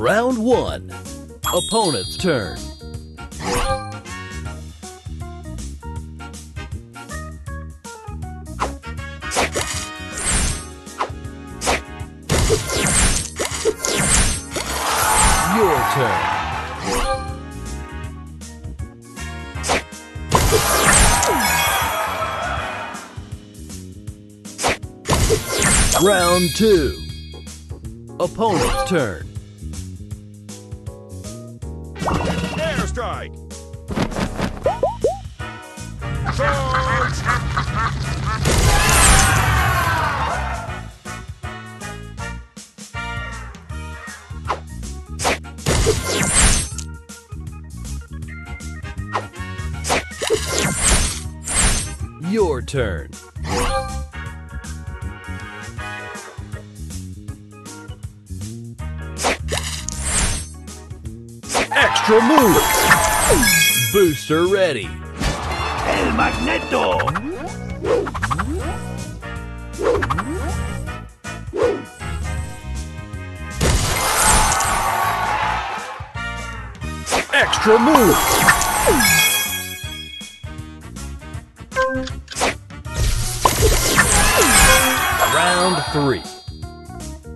Round 1. Opponent's turn. Your turn. Round 2. Opponent's turn. Airstrike. Your turn. Extra move. Booster ready. El Magneto. Extra move. Round 3.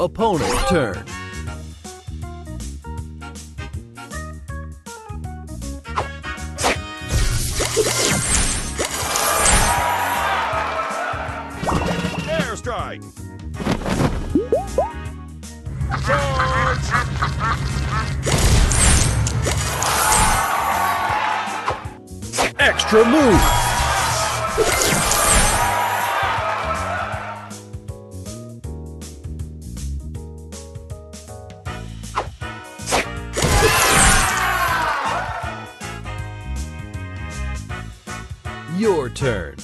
Opponent's turn. Airstrike. Extra move. Your turn.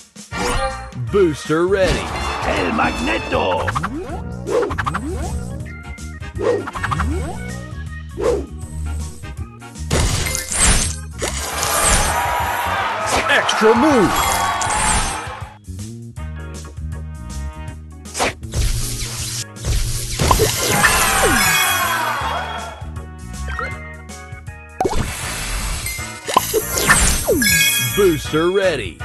Booster ready. El Magneto. Extra move. Booster ready.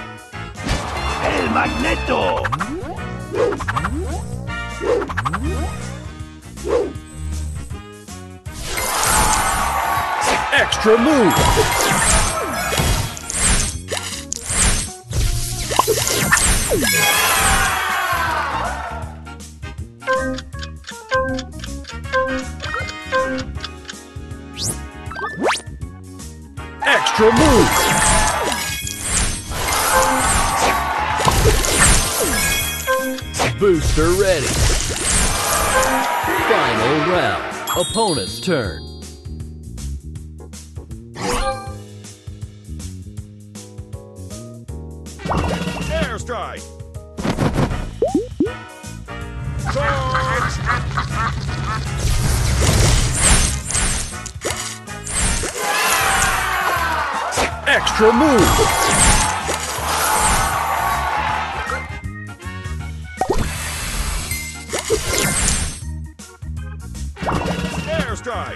El Magneto. Extra move. Extra move. Booster ready. Final round. Opponent's turn. Airstrike. Extra move. Airstrike.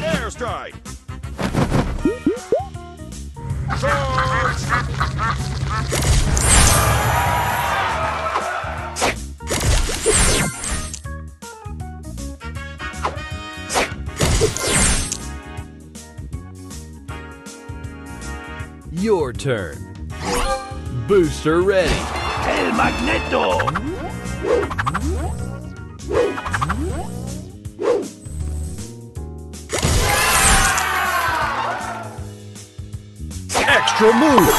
Airstrike. Your turn. Booster ready. El Magneto. Extra move.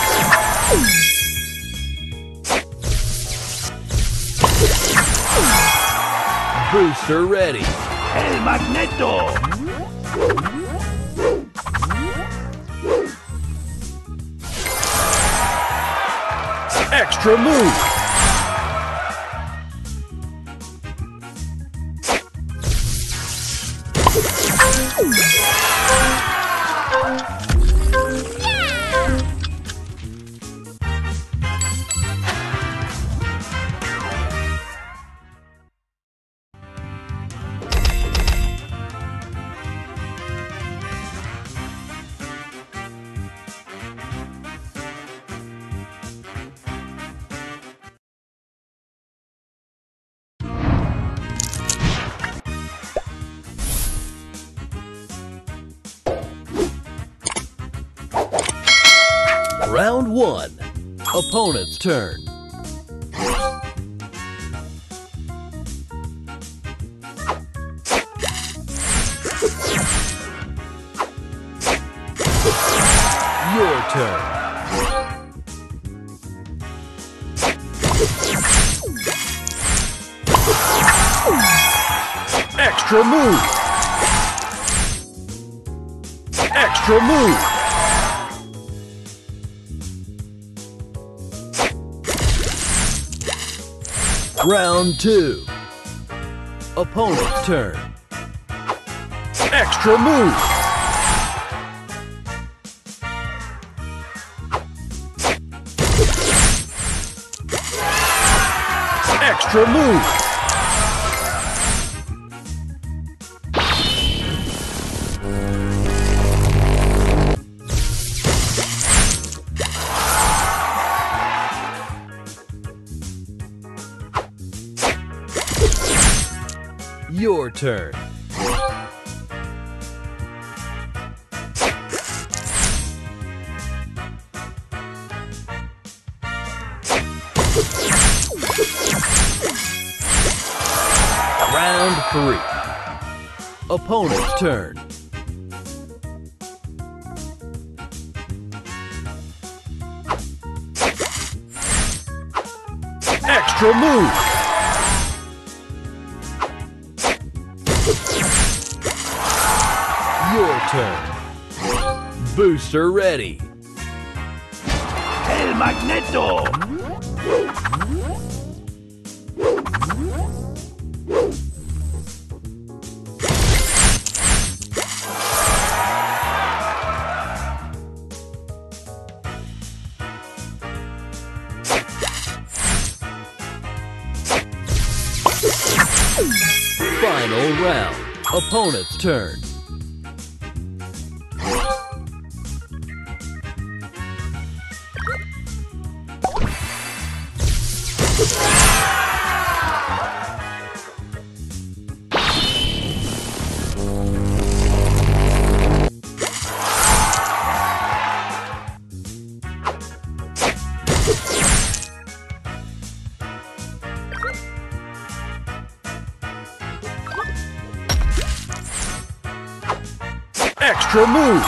Booster ready. El Magneto. extra move. Round 1. Opponent's turn. Your turn. Extra move. Extra move. Round 2. Opponent's turn. Extra move. Extra move. Your turn. Round 3. Opponent's turn. Extra move. Your turn. Booster ready. El Magneto. Final round. Opponent's turn. Extra move.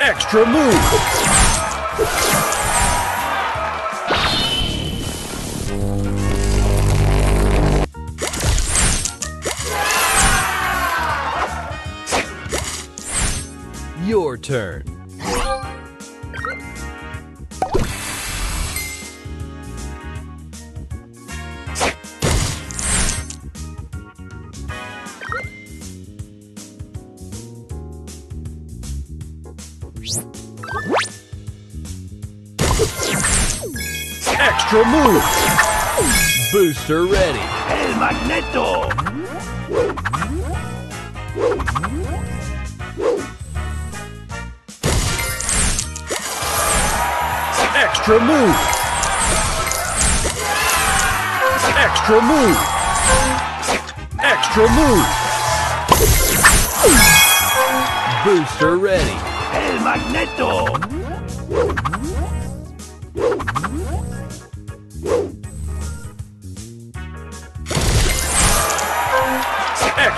Extra move. Your turn. Extra move. Booster ready. El Magneto. Extra move. Extra move. Extra move. Booster ready. El Magneto.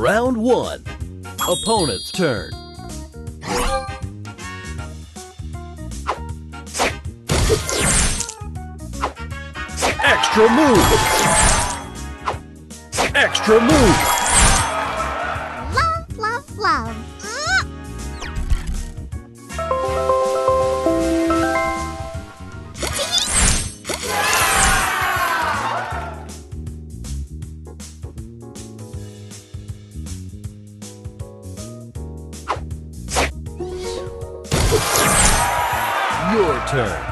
Round 1. Opponent's turn. Extra move! Extra move! Your turn.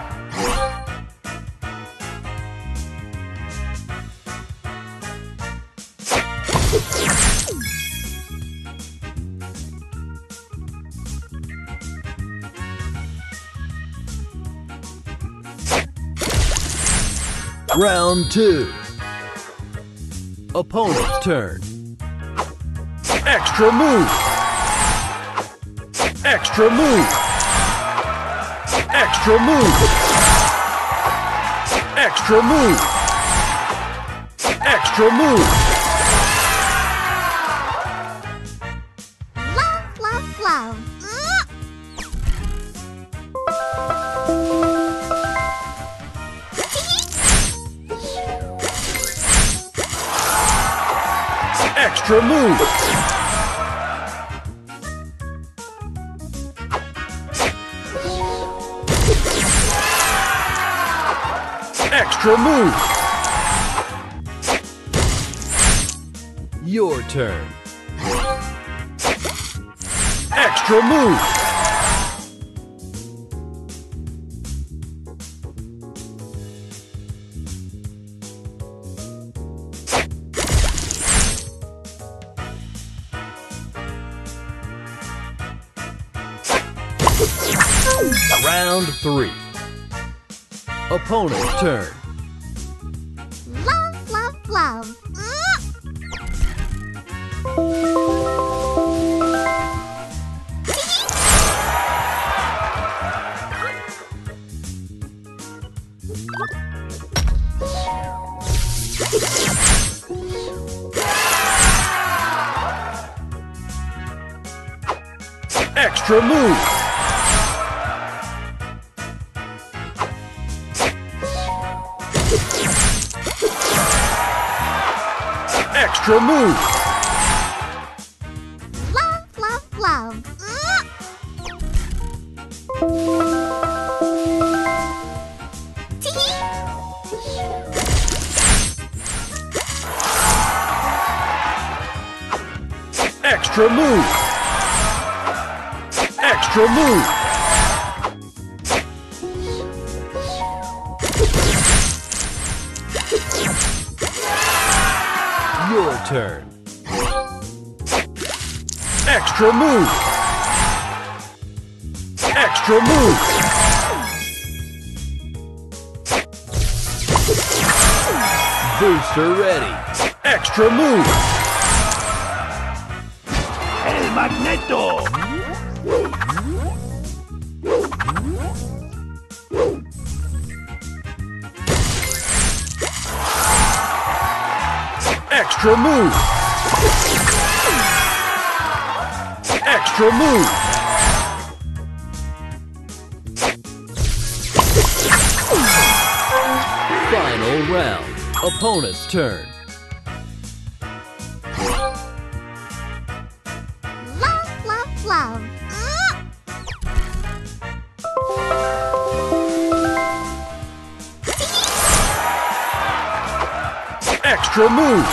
Round 2. Opponent's turn. Extra move! Extra move! Extra move! Extra move! Extra move! Love, love, love! Extra move! Extra move! Your turn. Extra move! Round 3. Opponent's turn. Love. Extra move. Extra move! Love, love, love! Extra move! Extra move! Your turn. Extra move! Extra move! Booster ready! Extra move! El Magneto! Extra move! Extra move! Final round. Opponent's turn. Love, love, love! Extra move!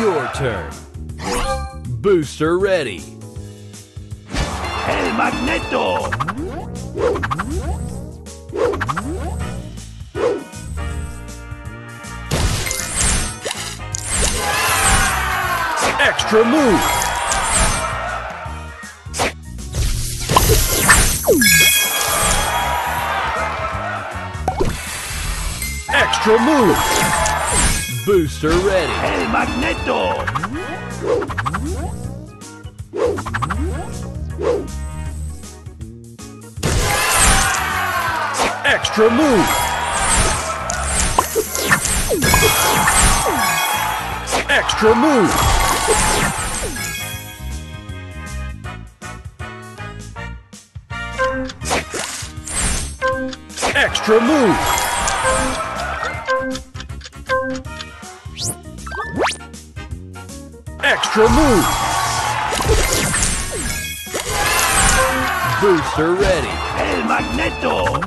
Your turn. Booster ready. El Magneto. Extra move. extra move. Booster ready. El Magneto. Extra move. Extra move. Extra move. Extra move. Booster ready. El Magneto.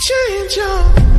Change up.